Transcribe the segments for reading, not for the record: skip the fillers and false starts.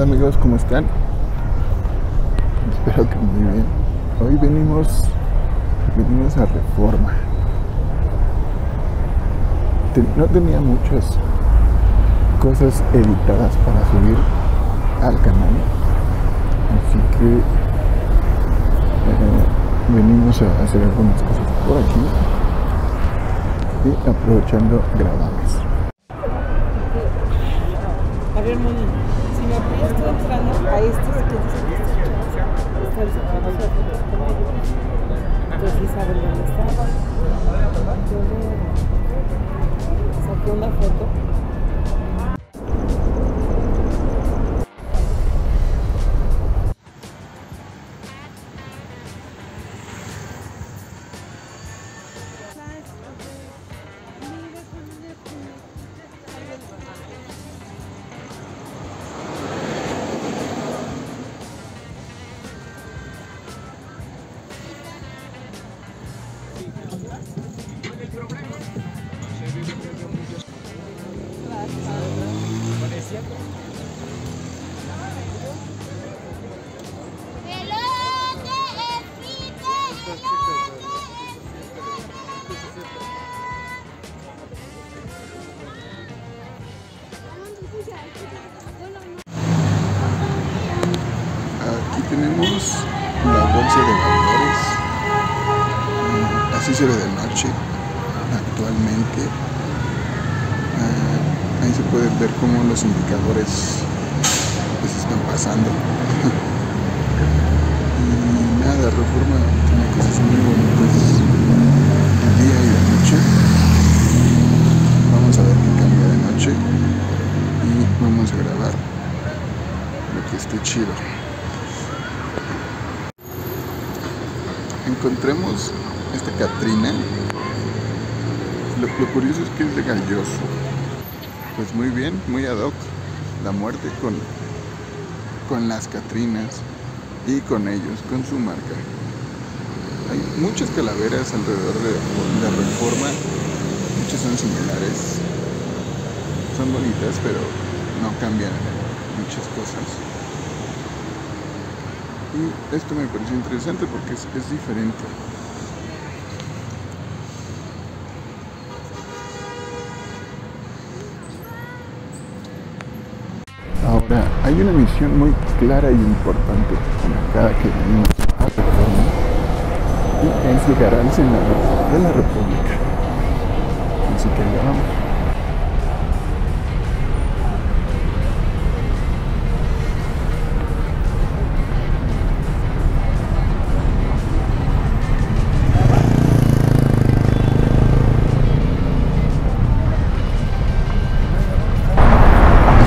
Hola amigos, ¿cómo están? Espero que muy bien. Hoy venimos a Reforma. No tenía muchas cosas editadas para subir al canal, así que venimos a hacer algunas cosas por aquí y aprovechando grabarlas. A ver, Moni, si me apoyas tú entrando a estos sí saben dónde está. Yo le saqué una foto. Aquí tenemos la bolsa de valores, así se ve de noche actualmente. Ahí se puede ver cómo los indicadores pues están pasando. Y nada, Reforma tiene cosas muy bonitas de día y de noche. Vamos a ver qué cambia de noche y vamos a grabar lo que esté chido. Encontremos esta Catrina. Lo curioso es que es de galloso. Pues muy bien, muy ad hoc la muerte con las Catrinas y con ellos, con su marca. Hay muchas calaveras alrededor de la Reforma, muchas son similares, son bonitas pero no cambian muchas cosas. Y esto me pareció interesante porque es diferente. Hay una misión muy clara y importante cada que venimos a Reforma, y es llegar al Senado de la República. Así que allá vamos.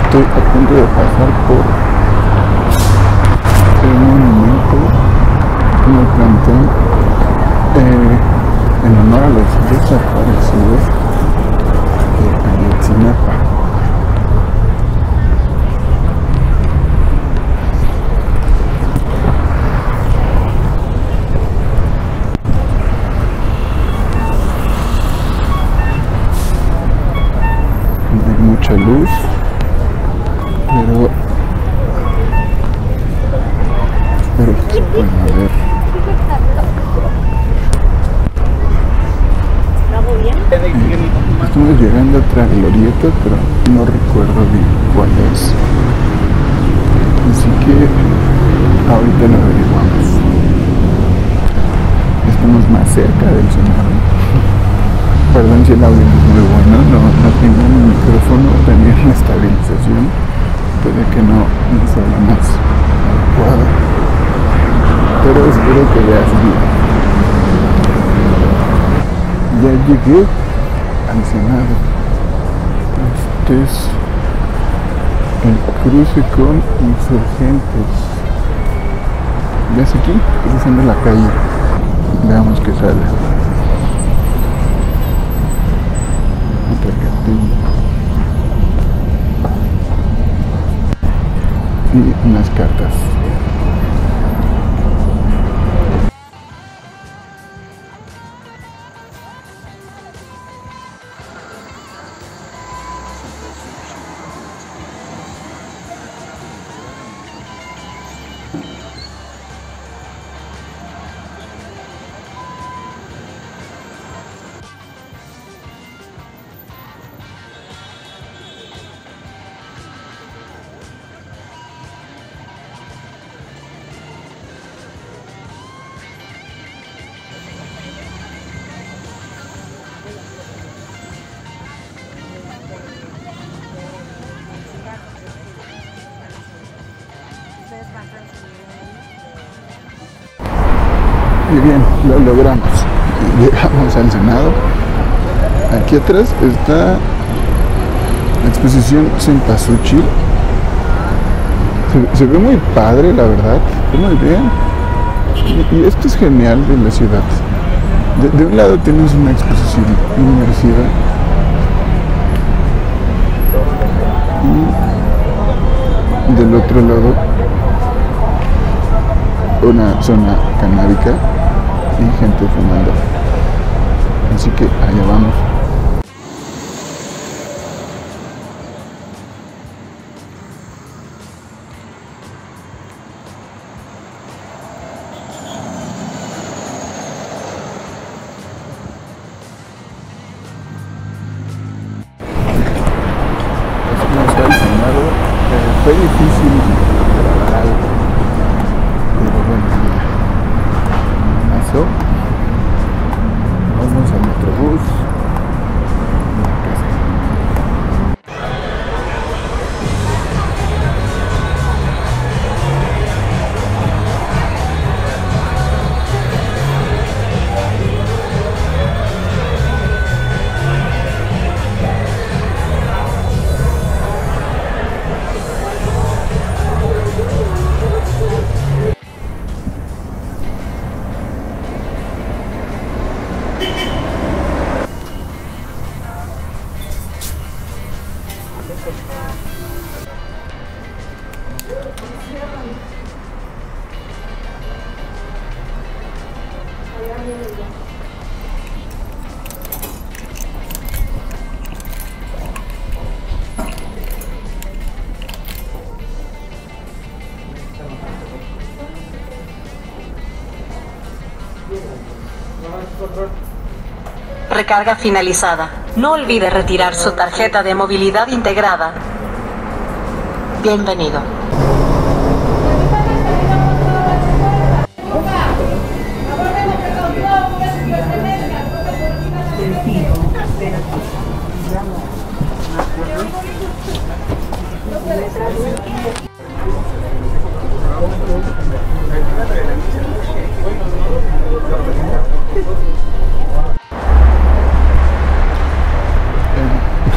Estoy a punto de pasar por el monumento, un plantón en honor a los desaparecidos de Calle Chimapa. No hay mucha luz, pero bueno, a ver. Estamos llegando a otra glorieta, pero no recuerdo bien cuál es, así que ahorita lo averiguamos. Estamos más cerca del Senado. Perdón si el audio es muy bueno, no tengo un micrófono, también una estabilización. Puede que no salga más adecuado, pero espero que veas bien. Ya llegué al Senado. Este es el cruce con Insurgentes. ¿Ves aquí? Está haciendo la calle. Veamos que sale. Otra cartilla. Y unas cartas. Muy bien, lo logramos. Llegamos al Senado. Aquí atrás está la exposición Cempasúchi. Se ve muy padre, la verdad. Muy bien. Y esto es genial de la ciudad. De un lado tienes una exposición inmersiva. Y del otro lado, una zona canábica y gente fumando. Así que allá vamos. Fue difícil grabar algo, pero bueno, pasó. Vamos a nuestro bus. Recarga finalizada. No olvide retirar su tarjeta de movilidad integrada. Bienvenido.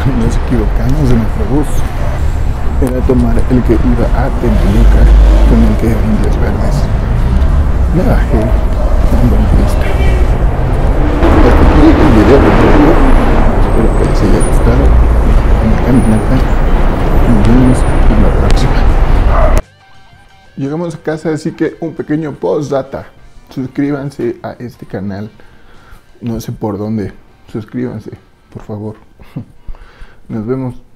Nos equivocamos de nuestro bus. Era tomar el que iba a Tenduluca con el que era Indios Verdes. Me bajé en buena pista. Hasta aquí llega el video de todo. Espero que les haya gustado. Una caminata. Nos vemos en la próxima. Llegamos a casa, así que un pequeño postdata. Suscríbanse a este canal. No sé por dónde. Suscríbanse, por favor. Nos vemos.